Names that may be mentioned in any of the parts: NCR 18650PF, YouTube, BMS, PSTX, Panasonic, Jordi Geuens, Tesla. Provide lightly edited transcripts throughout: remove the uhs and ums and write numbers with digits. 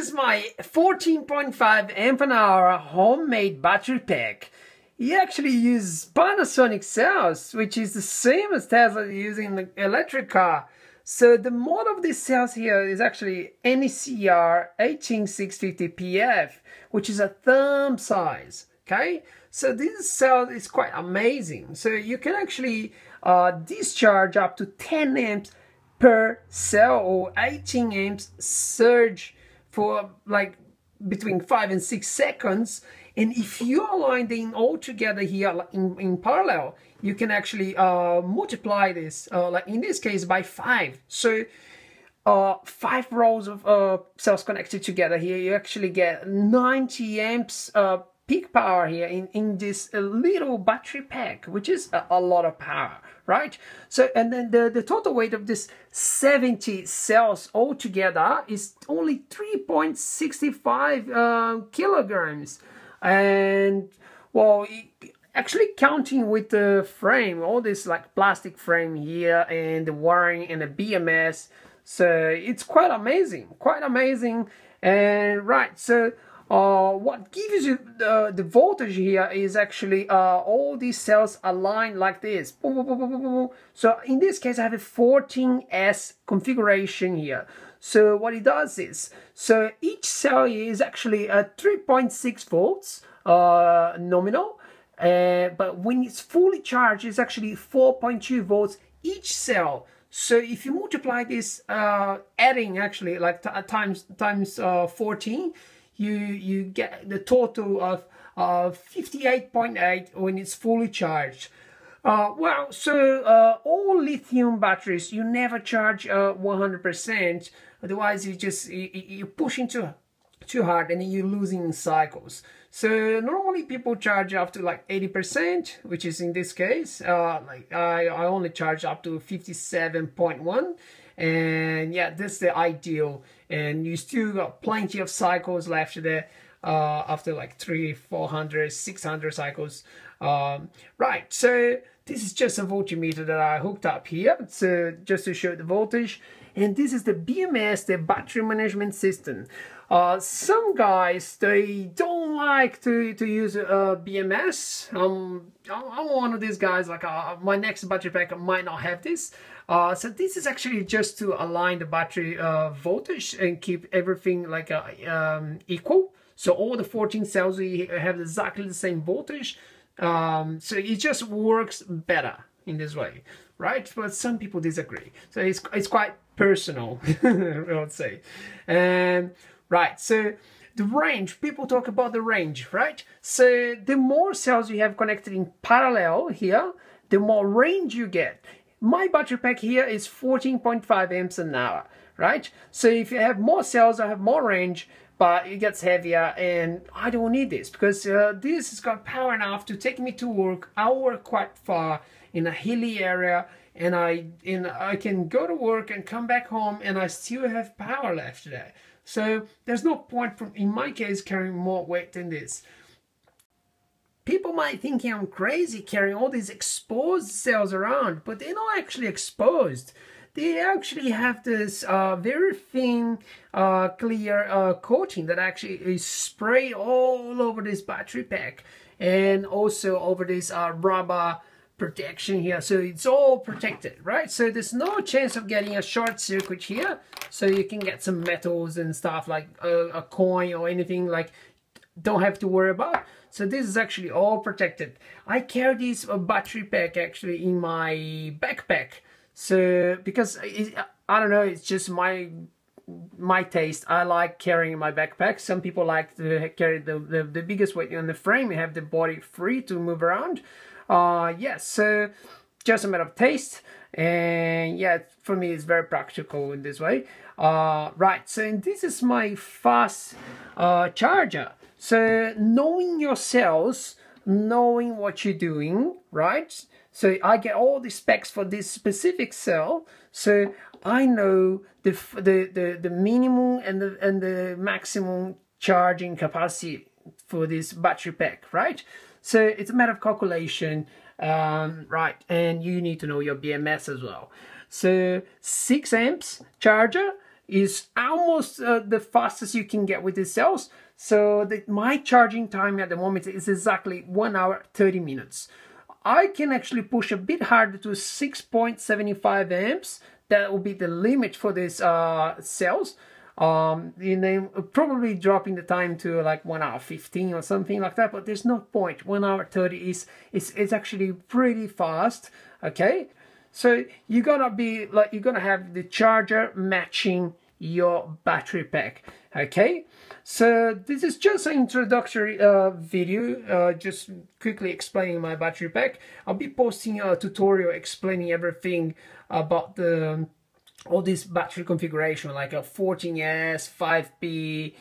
is my 14.5 amp an hour homemade battery pack. It actually uses Panasonic cells, which is the same as Tesla using in the electric car. So the model of these cells here is actually NCR 18650PF, which is a thumb size. Okay, so this cell is quite amazing. So you can actually discharge up to 10 amps per cell, or 18 amps surge for like between 5 and 6 seconds. And if you align them all together here in parallel, you can actually multiply this, like in this case, by 5. So 5 rows of cells connected together here, you actually get 90 amps peak power here in this little battery pack, which is a lot of power, right? So, and then the total weight of this 70 cells altogether is only 3.65 kilograms. And well, actually counting with the frame, all this like plastic frame here and the wiring and the BMS, so it's quite amazing, quite amazing. And right, so what gives you the voltage here is actually all these cells aligned like this. So in this case I have a 14S configuration here. So what it does is, so each cell is actually a 3.6 volts nominal, but when it's fully charged, it's actually 4.2 volts each cell. So if you multiply this, adding actually like times 14, you get the total of 58.8 when it's fully charged. Well, so all lithium batteries, you never charge 100%, otherwise you just you're pushing too hard and you're losing cycles. So normally people charge up to like 80%, which is in this case like I only charge up to 57.1, and yeah, that's the ideal, and you still got plenty of cycles left there after like 300, 400, 600 cycles. Right, so this is just a voltmeter that I hooked up here, so just to show the voltage. And this is the BMS, the battery management system. Some guys, they don't like to use BMS. I'm one of these guys, like my next battery pack might not have this. So this is actually just to align the battery voltage and keep everything like equal. So all the 14 cells we have exactly the same voltage. So it just works better in this way, right? But some people disagree. So it's quite personal, I would say. Right, so the range, people talk about the range, right? So the more cells you have connected in parallel here, the more range you get. My battery pack here is 14.5 amps an hour, right? So if you have more cells, I have more range, but it gets heavier, and I don't need this because this has got power enough to take me to work. I work quite far in a hilly area, and I can go to work and come back home, and I still have power left there. So there's no point in my case carrying more weight than this. People might think I'm crazy carrying all these exposed cells around, but they're not actually exposed. They actually have this very thin clear coating that actually is sprayed all over this battery pack, and also over this rubber protection here, so it's all protected, right? So there's no chance of getting a short circuit here, so you can get some metals and stuff like a coin or anything, like don't have to worry about. So this is actually all protected. I carry this battery pack actually in my backpack. So, because, I don't know, it's just my taste. I like carrying my backpack. Some people like to carry the biggest weight on the frame, you have the body free to move around. Yeah, so just a matter of taste. And yeah, for me it's very practical in this way. Right, so this is my fast charger. So knowing your cells, knowing what you're doing, right? So I get all the specs for this specific cell, so I know the minimum and the maximum charging capacity for this battery pack, right? So it's a matter of calculation, right? And you need to know your BMS as well. So 6 amps charger is almost the fastest you can get with these cells. So my charging time at the moment is exactly 1 hour 30 minutes. I can actually push a bit harder to 6.75 amps. That will be the limit for these cells. And then probably dropping the time to like 1 hour 15 or something like that, but there's no point. 1 hour 30 is actually pretty fast, okay? So you're gonna be like, you're gonna have the charger matching your battery pack, okay? So this is just an introductory video, just quickly explaining my battery pack. I'll be posting a tutorial explaining everything about the all this battery configuration, like a 14S, 5P,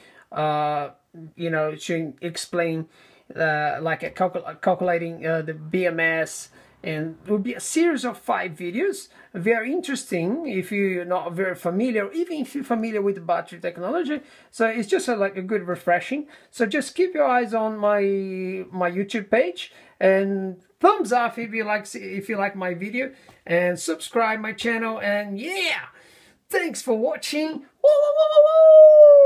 you know, showing, explain like a calculating the BMS. And it will be a series of 5 videos, very interesting if you're not very familiar, or even if you're familiar with the battery technology. So it's just like a good refreshing. So just keep your eyes on my YouTube page, and thumbs up if you like my video, and subscribe my channel. And yeah, thanks for watching. Woo, woo, woo, woo, woo.